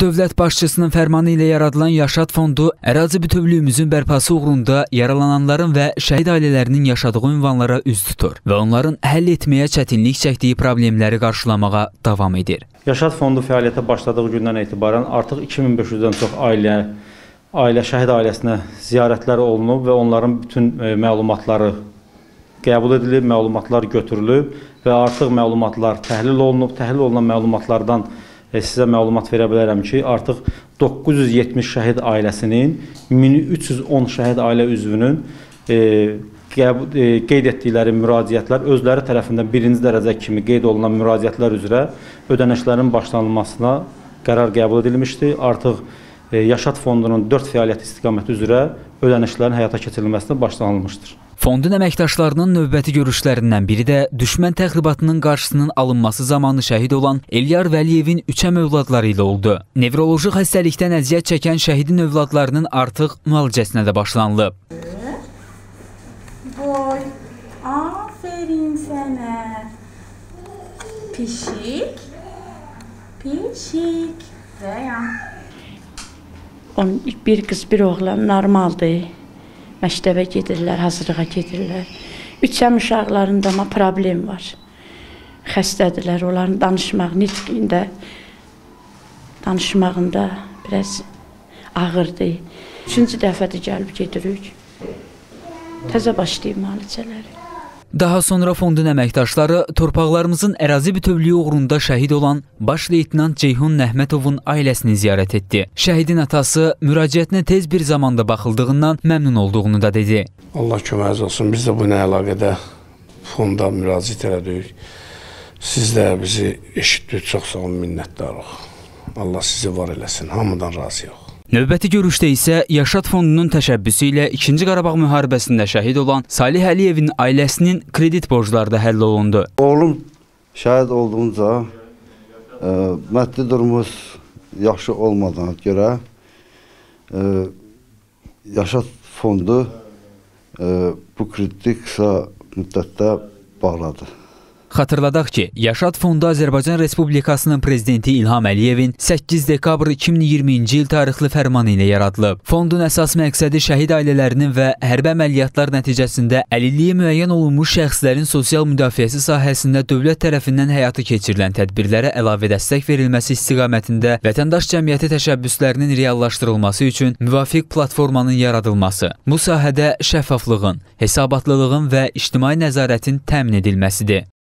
Dövlət başçısının fərmanı ilə yaradılan Yaşat Fondu ərazi bütövlüyümüzün bərpası uğrunda yaralananların və şəhid ailələrinin yaşadığı ünvanlara üz tutur və onların həll etməyə çətinlik çəkdiyi problemləri qarşılamağa davam edir. Yaşat Fondu fəaliyyətə başladığı gündən etibarən artıq 2500-dən çox şəhid ailəsinə ziyarətləri olunub və onların bütün məlumatları qəbul edilib, məlumatlar götürülüb və artıq məlumatlar təhlil olunub, təhlil olunan məlumatlardan sizə məlumat verə bilərəm ki, artıq 970 şəhid ailəsinin, 1310 şəhid ailə üzvünün qeyd etdikləri müraciətlər özləri tərəfindən birinci dərəcə kimi qeyd olunan müraciətlər üzrə ödənişlərin başlanılmasına qərar qəbul edilmişdi. Artıq Yaşat Fondunun 4 fəaliyyət istiqaməti üzrə ödənişlərin həyata keçirilməsinə başlanılmışdır. Fondun əməkdaşlarının növbəti görüşlərindən biri də düşmən təxribatının qarşısının alınması zamanı şəhid olan Elyar Vəliyevin 3 övladları ilə oldu. Nevroloji xəstəlikdən əziyyət çəkən şəhidin övladlarının artıq müalicəsinə də başlanılıb. Boy, aferin sənə. Pişik, pişik. Bir qız, bir oğlan normaldır. Məktəbə gedirlər, hazırlığa gedirlər. Üçəm uşaqlarında amma problem var. Xəstədirlər, onların danışmağında biraz ağırdır. Üçüncü dəfədə gəlib gedirik. Təzə başlayıb müalicələri. Daha sonra fondun əməkdaşları torpaqlarımızın ərazi bütövlüyü uğrunda şəhid olan baş leytenant Ceyhun Nəhmətovun ailəsini ziyarət etdi. Şəhidin atası müraciətinə tez bir zamanda baxıldığından məmnun olduğunu da dedi. Allah köməyiniz olsun, biz də buna əlaqədə fonda müraciət elədik. Siz də bizi eşitdik, çox sağ olun, minnətdarıq. Allah sizi var eləsin, hamıdan razıyıq. Növbəti görüşdə isə Yaşat Fondunun təşəbbüsü ilə 2-ci Qarabağ müharibəsində şəhid olan Salih Aliyevin ailəsinin kredit borcları da həll olundu. Oğlum şəhid olduğunca məddi durumumuz yaxşı olmadığına görə Yaşat Fondu bu krediti qısa müddətdə bağladı. Xatırladaq ki, Yaşat Fondu Azərbaycan Respublikasının prezidenti İlham Əliyevin 8 dekabr 2020-ci il tarixli fərmanı ilə yaradılıb. Fondun əsas məqsədi şəhid ailələrinin və hərbi əməliyyatlar nəticəsində əlilliyi müəyyən olunmuş şəxslərin sosial müdafiəsi sahəsində dövlət tərəfindən həyata keçirilən tədbirlərə əlavə dəstək verilməsi istiqamətində vətəndaş cəmiyyəti təşəbbüslərinin reallaşdırılması üçün müvafiq platformanın yaradılması, bu sahədə şəffaflığın, hesabatlılığın və ictimai nəzarətin təmin edilməsidir.